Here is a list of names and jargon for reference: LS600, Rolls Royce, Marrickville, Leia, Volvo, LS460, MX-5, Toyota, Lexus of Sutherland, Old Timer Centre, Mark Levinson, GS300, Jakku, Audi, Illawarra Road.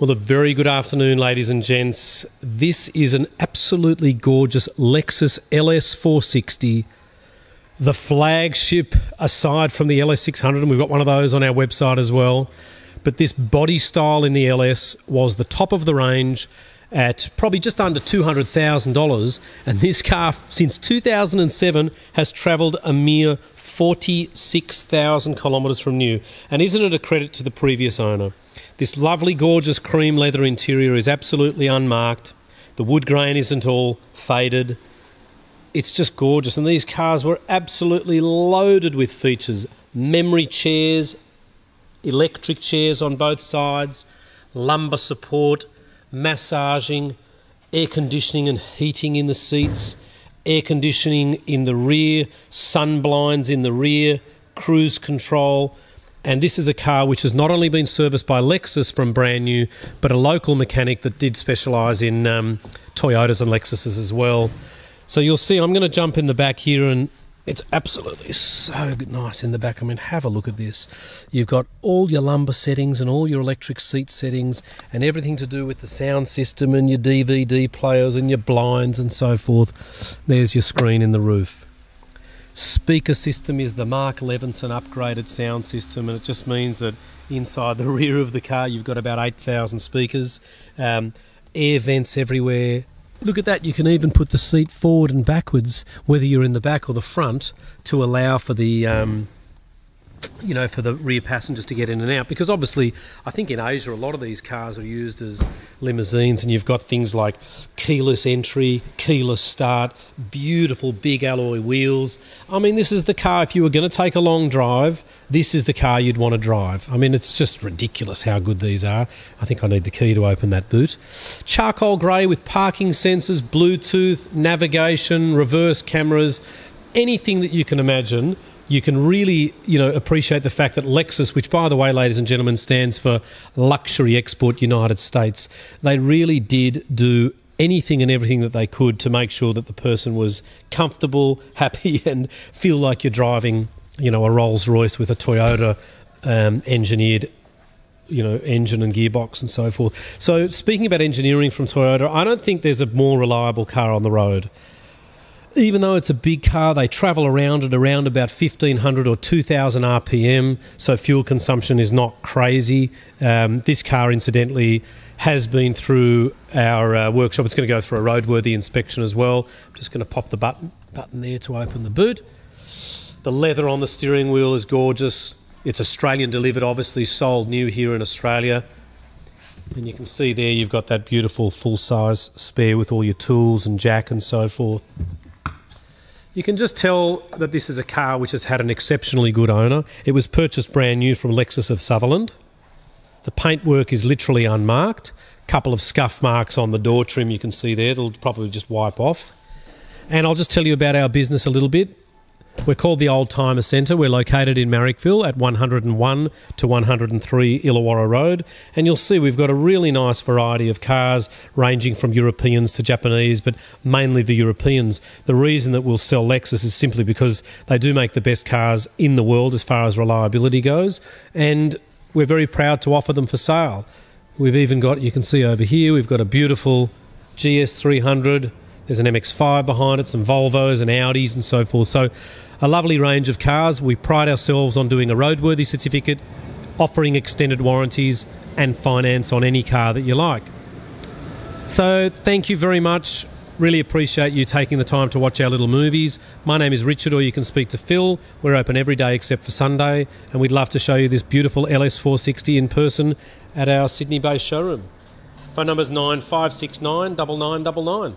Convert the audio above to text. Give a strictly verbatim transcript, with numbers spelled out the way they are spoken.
Well, a very good afternoon, ladies and gents. This is an absolutely gorgeous Lexus L S four sixty, the flagship aside from the L S six hundred, and we've got one of those on our website as well. But this body style in the L S was the top of the range at probably just under two hundred thousand dollars, and this car, since two thousand seven, has travelled a mere forty-six thousand kilometres from new. And isn't it a credit to the previous owner? This lovely, gorgeous cream leather interior is absolutely unmarked. The wood grain isn't all faded. It's just gorgeous, and these cars were absolutely loaded with features. Memory chairs, electric chairs on both sides, lumbar support, massaging, air conditioning and heating in the seats, air conditioning in the rear, sun blinds in the rear, cruise control. And this is a car which has not only been serviced by Lexus from brand new, but a local mechanic that did specialise in um, Toyotas and Lexuses as well. So you'll see, I'm going to jump in the back here, and it's absolutely so nice in the back. I mean, have a look at this. You've got all your lumbar settings and all your electric seat settings and everything to do with the sound system and your D V D players and your blinds and so forth. There's your screen in the roof. Speaker system is the Mark Levinson upgraded sound system, and it just means that inside the rear of the car you've got about eight thousand speakers, um, air vents everywhere. Look at that, you can even put the seat forward and backwards, whether you're in the back or the front, to allow for the um, you know, for the rear passengers to get in and out, because obviously I think in Asia a lot of these cars are used as limousines, and you've got things like keyless entry, keyless start, beautiful big alloy wheels. I mean, this is the car, if you were going to take a long drive, this is the car you'd want to drive. I mean, it's just ridiculous how good these are. I think I need the key to open that boot. Charcoal grey with parking sensors, Bluetooth, navigation, reverse cameras, anything that you can imagine. You can really, you know, appreciate the fact that Lexus, which, by the way, ladies and gentlemen, stands for Luxury Export United States, they really did do anything and everything that they could to make sure that the person was comfortable, happy, and feel like you're driving, you know, a Rolls Royce with a Toyota um, engineered, you know, engine and gearbox and so forth. So, speaking about engineering from Toyota, I don't think there's a more reliable car on the road. Even though it's a big car, they travel around at around about fifteen hundred or two thousand R P M, so fuel consumption is not crazy. Um, this car, incidentally, has been through our uh, workshop. It's going to go through a roadworthy inspection as well. I'm just going to pop the button, button there to open the boot. The leather on the steering wheel is gorgeous. It's Australian delivered, obviously, sold new here in Australia. And you can see there you've got that beautiful full-size spare with all your tools and jack and so forth. You can just tell that this is a car which has had an exceptionally good owner. It was purchased brand new from Lexus of Sutherland. The paintwork is literally unmarked. A couple of scuff marks on the door trim you can see there. It'll probably just wipe off. And I'll just tell you about our business a little bit. We're called the Old Timer Centre. We're located in Marrickville at one oh one to one oh three Illawarra Road. And you'll see we've got a really nice variety of cars, ranging from Europeans to Japanese, but mainly the Europeans. The reason that we'll sell Lexus is simply because they do make the best cars in the world as far as reliability goes. And we're very proud to offer them for sale. We've even got, you can see over here, we've got a beautiful G S three hundred. There's an M X five behind it, some Volvos and Audis and so forth. So a lovely range of cars. We pride ourselves on doing a roadworthy certificate, offering extended warranties and finance on any car that you like. So thank you very much. Really appreciate you taking the time to watch our little movies. My name is Richard, or you can speak to Phil. We're open every day except for Sunday, and we'd love to show you this beautiful L S four sixty in person at our Sydney-based showroom. Phone number is nine five six nine nine nine nine nine.